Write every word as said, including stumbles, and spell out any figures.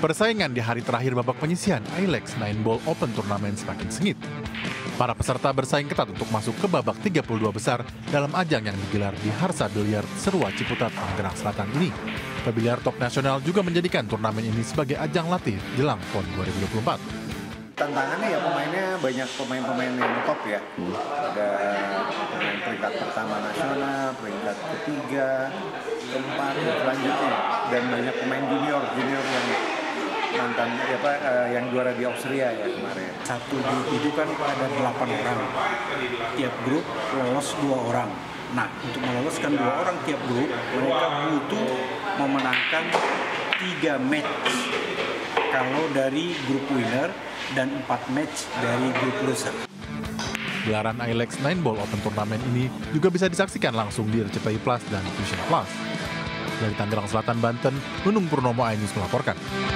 Persaingan di hari terakhir babak penyisihan Aileex nine-Ball Open Tournament semakin sengit. Para peserta bersaing ketat untuk masuk ke babak tiga puluh dua besar dalam ajang yang digelar di Harsa Billiard Serua Ciputat, Tangerang Selatan ini. Pebiliar top nasional juga menjadikan turnamen ini sebagai ajang latih jelang PON dua ribu dua puluh empat. Tantangannya ya pemainnya banyak pemain-pemain yang top ya. Ada pemain peringkat pertama nasional, peringkat ketiga, keempat, selanjutnya. Dan banyak pemain junior-junior yang mantan ya Pak, eh, yang juara di Austria ya kemarin. Satu grup itu kan ada delapan orang, tiap grup lolos dua orang. Nah, untuk meloloskan dua orang tiap grup, mereka butuh memenangkan tiga match kalau dari grup winner dan empat match dari grup loser. Gelaran Aileex nine-Ball Open Tournament ini juga bisa disaksikan langsung di R C T I Plus dan Vision Plus. Dari Tangerang Selatan, Banten, Gunung Purnomo, iNews melaporkan.